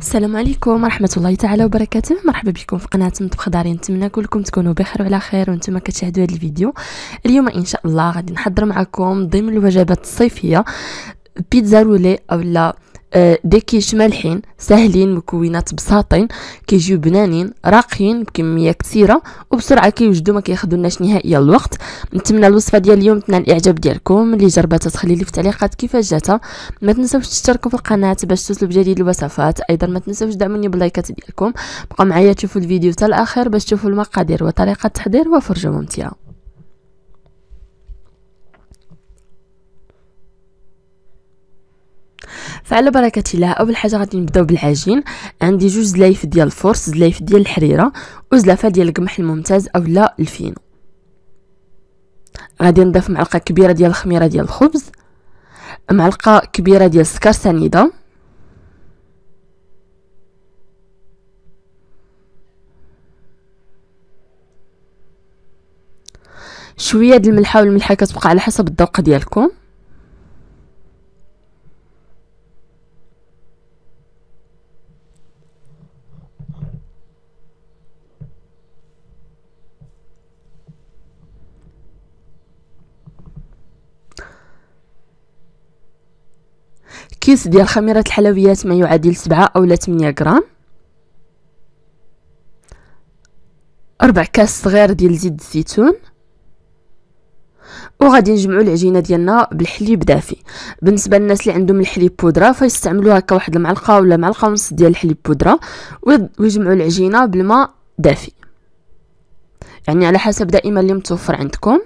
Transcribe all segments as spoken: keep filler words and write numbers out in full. السلام عليكم ورحمه الله تعالى وبركاته. مرحبا بكم في قناه مطبخ داري. نتمنى كلكم تكونوا بخير وعلى خير وانتم كتشاهدوا هذا الفيديو. اليوم ان شاء الله غادي نحضر معكم ضمن الوجبات الصيفيه بيتزا رولي اولا ديكيش مالحين ساهلين، مكونات بساطين كيجيو بنانين راقيين بكميه كثيره وبسرعه كيوجدوا، ما كياخذوناش نهائيا الوقت. نتمنى الوصفه ديال اليوم تنال الاعجاب ديالكم. اللي جربتها تخلي لي في التعليقات كيفاش جاتها. ما تنساوش تشتركوا في القناه باش توصلوا بجديد الوصفات، ايضا ما تنساوش دعموني باللايكات ديالكم. بقاو معايا تشوفوا الفيديو حتى الاخر باش تشوفوا المقادير وطريقه التحضير وفرجه ممتعه. فعلى بركه الله، اول حاجه غادي نبداو بالعجين. عندي جوج زلايف ديال الفرص، زلايف ديال الحريره وزلافه ديال القمح الممتاز اولا الفينو. غادي نضيف معلقه كبيره ديال الخميره ديال الخبز، معلقه كبيره ديال السكر سنيده، شويه د الملحه، والملحه كتبقى على حسب الذوق ديالكم. كيس ديال خميرة الحلويات ما يعادل سبعة أو ثمانية غرام، أربع كاس صغير ديال زيت الزيتون. وغادي نجمعوا العجينه ديالنا بالحليب دافي. بالنسبه للناس اللي عندهم الحليب بودره فيستعملوا هكا واحد المعلقه ولا معلقه ونص ديال الحليب بودره، ويجمعوا العجينه بالماء دافي، يعني على حسب دائما اللي متوفر عندكم.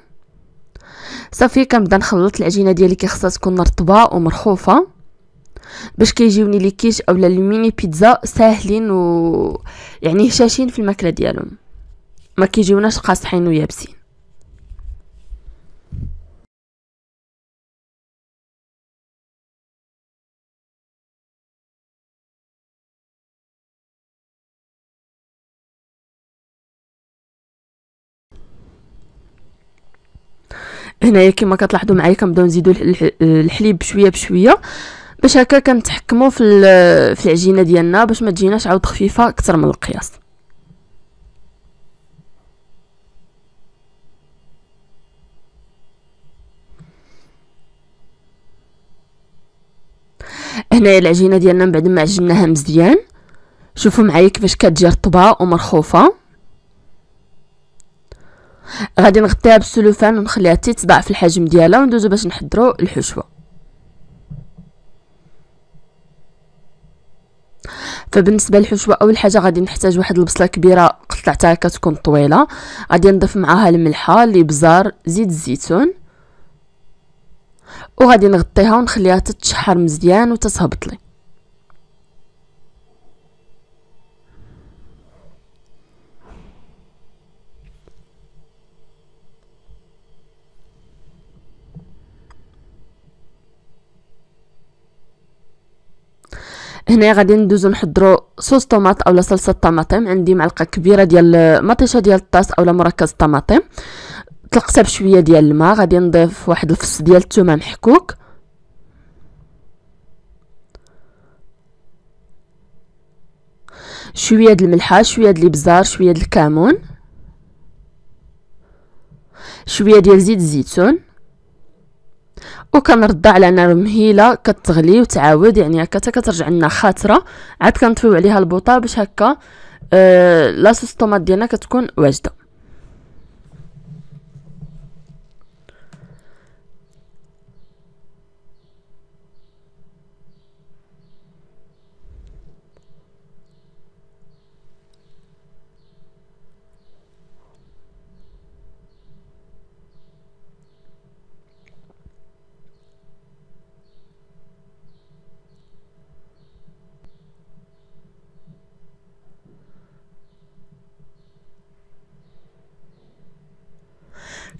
صافي كنبدا نخلط العجينه ديالي، كيخصها تكون رطبه ومرخوفه باش كيجيوني لي كيش اولا الميني بيتزا ساهلين و يعني هشاشين في الماكله ديالهم، ما كيجيوناش قاصحين ويابسين. هنايا كما كتلاحظوا معايا كنبداو نزيدو الحليب بشويه بشويه باش هكا كنتحكموا في في العجينه ديالنا باش ما تجيناش عاود خفيفه اكثر من القياس. هنايا العجينه ديالنا من بعد ما عجناها مزيان شوفوا معايا كيفاش كتجي رطبه ومرخوفه. غادي نغطيها بالسلوفان ونخليها حتى تضاعف الحجم ديالها، وندوزو باش نحضرو الحشوه. فبالنسبه للحشوه اول حاجه غادي نحتاج واحد البصله كبيره قطعتها كتكون طويله، غادي نضيف معاها الملحه، الابزار، زيت الزيتون، وغادي نغطيها ونخليها تتشحر مزيان وتتهبط لي. هنا غادي ندوزو نحضروا صوص طماط اولا صلصه الطماطم. عندي معلقه كبيره ديال مطيشه ديال الطاس اولا مركز الطماطم، طلقتها بشويه ديال الماء. غادي نضيف واحد الفص ديال الثومه محكوك، شويه د الملحه، شويه د الابزار، شويه د الكمون، شويه ديال زيت الزيتون، وكنرد على نار مهيله كتغلي وتعاود، يعني هكا حتى كترجع لنا خاطره، عاد كنطفيو عليها البوطه باش هكا أه لاصوص الطوماط ديالنا كتكون واجده.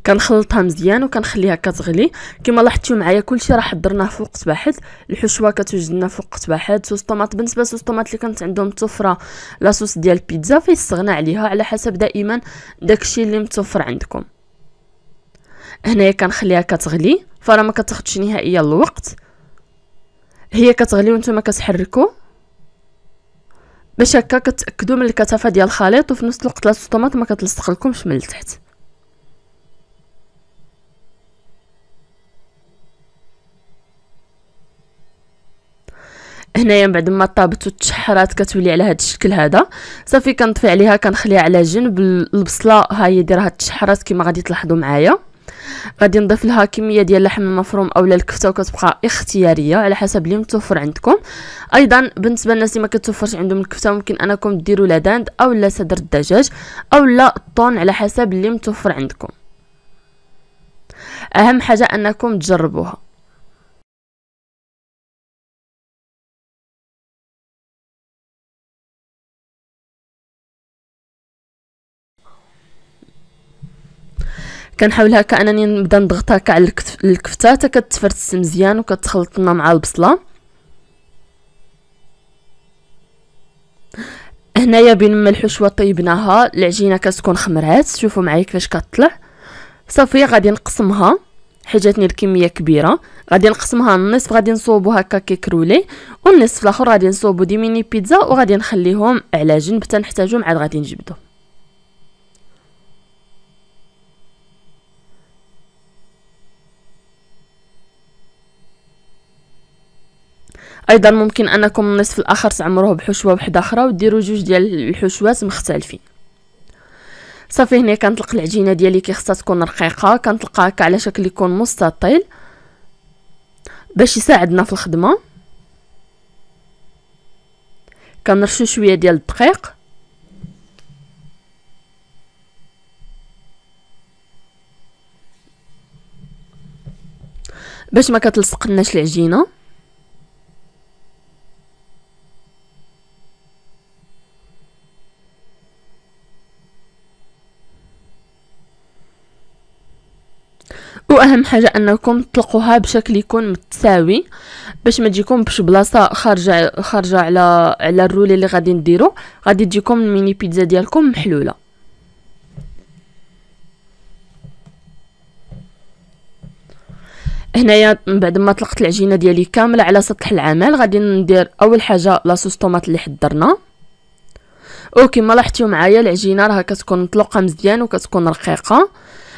كنخلطها مزيان وكنخليها كتغلي. كما لاحظتوا معايا كلشي راه حضرناه فوق قوت واحد، الحشوه كتوجد لنا فوق قوت واحد. صوص طماط بالنسبه لصوص طماط اللي كانت عندهم متوفره لاصوص ديال البيتزا فيستغنى عليها، على حسب دائما داكشي اللي متوفر عندكم. هنايا كنخليها كتغلي، فراه ما كتاخذش نهائيا الوقت، هي كتغلي وانتم كتحركوا. باش هكا كتاكدوا من الكثافه ديال الخليط، وفي نفس الوقت لاصوص الطوماط ما كتلصق لكمش من التحت. هنايا بعد ما طابت وتشحرات كتولي على هذا الشكل هذا، صافي كنطفي عليها كنخليها على جنب. البصله ها هي دايره هاد التشحرات كما غادي تلاحظوا معايا. غادي نضيف لها كميه ديال اللحم المفروم اولا الكفته، وكتبقى اختياريه على حسب اللي متوفر عندكم. ايضا بالنسبه للناس اللي ما كتوفرش عندهم الكفته، ممكن انكم ديروا لا داند اولا صدر الدجاج اولا الطون على حسب اللي متوفر عندكم. اهم حاجه انكم تجربوها. كنحاول هكا انني نبدا نضغط هكا على الكفته حتى كتفرتس مزيان وكتخلط لنا مع البصله. هنايا بين ما الحشوه طيبناها العجينه كتكون خمرات، شوفوا معايا كيفاش كتطلع. صافي غادي نقسمها حيت جاتني الكميه كبيره، غادي نقسمها النصف، غادي نصوبو هكا كيك رولي، والنصف الاخر غادي نصوبو دي ميني بيتزا وغادي نخليهم على جنب حتى نحتاجهم عاد غادي نجبدو. ايضا ممكن انكم النصف الاخر تعمروه بحشوه وحده اخرى وديروا جوج ديال الحشوات مختلفين. صافي هنا كنطلق العجينه ديالي كي خصها تكون رقيقه، كنطلقها هكا على شكل يكون مستطيل باش يساعدنا في الخدمه. كنرشوا شويه ديال الدقيق، باش ما كتلصق لناش العجينه. واهم حاجه انكم تطلقوها بشكل يكون متساوي باش ما تجيكم بش بلاصه خارجه خارجه على على الرولي اللي غادي نديرو، غادي تجيكم الميني بيتزا ديالكم محلوله. هنايا بعد ما طلقت العجينه ديالي كامله على سطح العمل، غادي ندير اول حاجه لاصوص طوماط اللي حضرنا. وكما لاحظتوا معايا العجينه راه كتكون مطلوقه مزيان وكتكون رقيقه،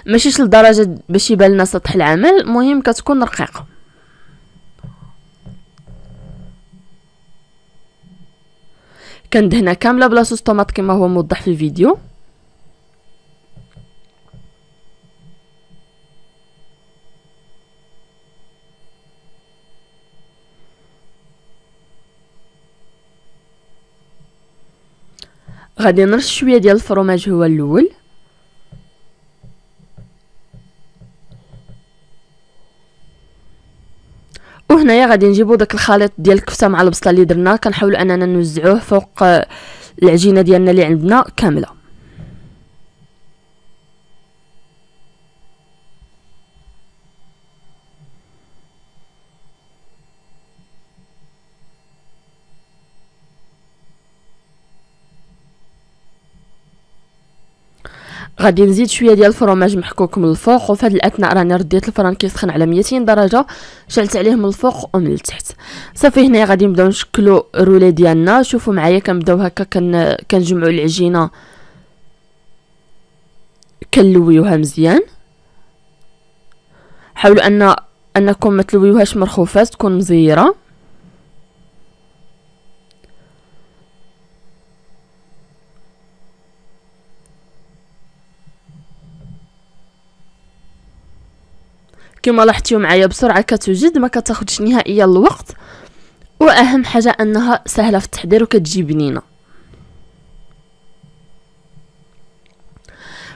ماشيش لدرجه باش يبان لنا سطح العمل، المهم كتكون رقيقه. كندهنها كامله بلاصوص طوماط كما هو موضح في الفيديو. غادي نرش شويه ديال الفرماج هو الاول، وهنايا غادي نجيبو داك الخليط ديال الكفته مع البصله اللي درنا، كنحاول اننا نوزعوه فوق العجينه ديالنا اللي عندنا كامله. غادي نزيد شويه ديال الفرماج محكوك من الفوق، وفي هاد الاثناء راني رديت الفرن كيسخن على ميتين درجه، شعلت عليه من الفوق ومن التحت. صافي هنا غادي نبداو نشكلو رولي ديالنا. شوفوا معايا كنبداو هكا كن كنجمعوا العجينه كنلويوها مزيان. حاولوا ان انكم ما تلويوهاش مرخوفه، تكون مزيره. كما لاحظتوا معايا بسرعه كتوجد، ما كتاخدش نهائيا الوقت، واهم حاجه انها سهله في التحضير وكتجي بنينه.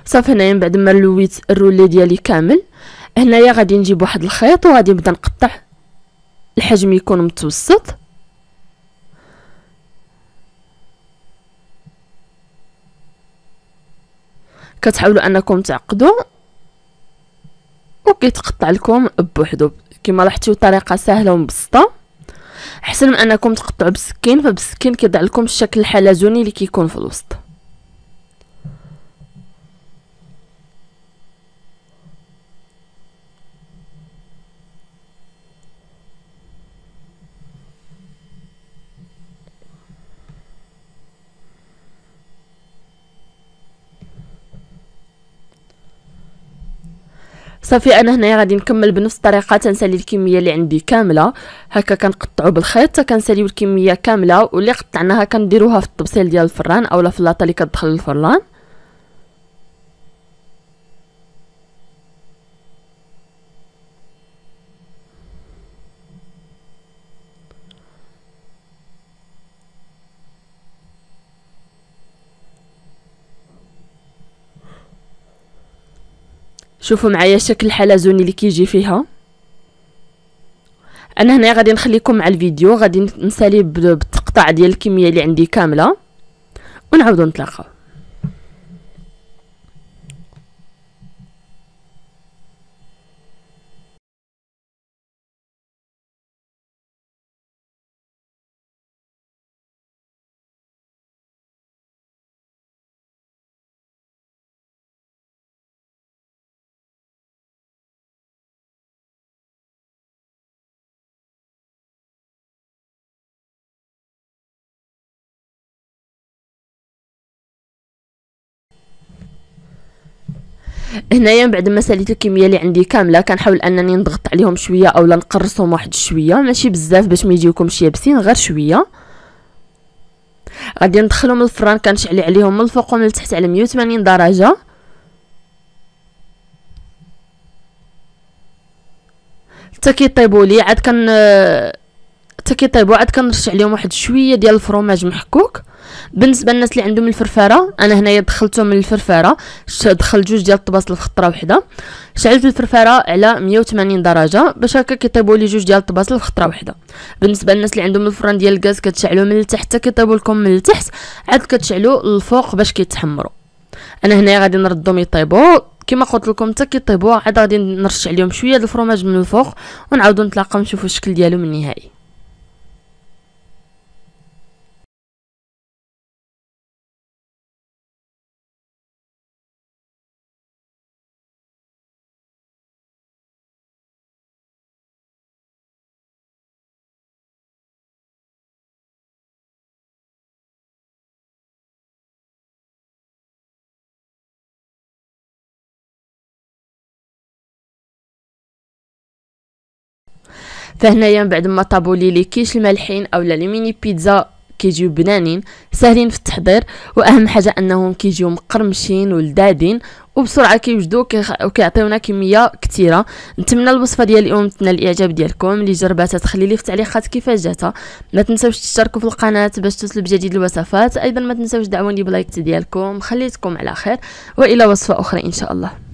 صافي هنايا بعد ما لويت الرولي ديالي كامل، هنايا غادي نجيب واحد الخيط وغادي نبدا نقطع الحجم يكون متوسط. كتحاولوا انكم تعقدوا وكيتقطع لكم بوحدو. كما لاحظتوا طريقه سهله ومبسطه، احسن من انكم تقطعوا بالسكين، فبالسكين كيضع لكم الشكل الحلزوني اللي كيكون في الوسط. صافي انا هنايا غادي نكمل بنفس الطريقه، تنسالي الكميه اللي عندي كامله هكا كنقطعو بالخيط، كنساليو الكميه كامله واللي قطعناها كنديروها في الطبسيل ديال الفران اولا في لاطه اللي كتدخل للفران. شوفوا معايا شكل الحلزوني اللي كيجي فيها. انا هنا غادي نخليكم مع الفيديو، غادي نسالي بالتقطاع ديال الكميه اللي عندي كامله ونعاودو نتلاقاو. هنايا من بعد ما ساليت الكميه اللي عندي كامله كنحاول انني نضغط عليهم شويه اولا نقرصهم واحد شويه، ماشي بزاف باش ما يجيوكمش يابسين، غير شويه. غادي ندخلهم للفران كنشعل عليهم من الفوق ومن التحت على مية وثمانين درجه. حتى كيطيبوا لي عاد كن حتى كيطيبوا عاد كنرش عليهم واحد شويه ديال الفرماج محكوك. بالنسبه للناس اللي عندهم الفرفاره، انا هنايا دخلتهم من الفرفاره، دخلت جوج ديال الطباسل في خطره وحده، شعلت الفرفاره على مية وثمانين درجه باش هكا كيطيبوا لي جوج ديال الطباسل في خطره وحده. بالنسبه للناس اللي عندهم الفران ديال الغاز كتشعلوه من التحت كيطيبوا لكم من التحت، عاد كتشعلوه للفوق باش كيتحمروا. انا هنايا غادي نردهم يطيبوا كما قلت لكم حتى كيطيبوا، عاد غادي نرش عليهم شويه د الفرماج من الفوق ونعاودوا نتلاقاو نشوفوا الشكل ديالهم النهائي. فهنايا من بعد ما طابوا لي لي كيش المالحين اولا لي ميني بيتزا كيجيو بنانين ساهلين في التحضير، واهم حاجه انهم كيجيو مقرمشين ولذاذين وبسرعه كيوجدوا وكيعطيونا كميه كثيره. نتمنى الوصفه ديال اليوم تنال الاعجاب ديالكم، اللي جرباتها تخلي لي في التعليقات كيفاش جاتها. ما تنساوش تشتركوا في القناه باش توصلوا بجديد الوصفات، ايضا ما تنساوش دعوني بلايك ديالكم. خليتكم على خير والى وصفه اخرى ان شاء الله.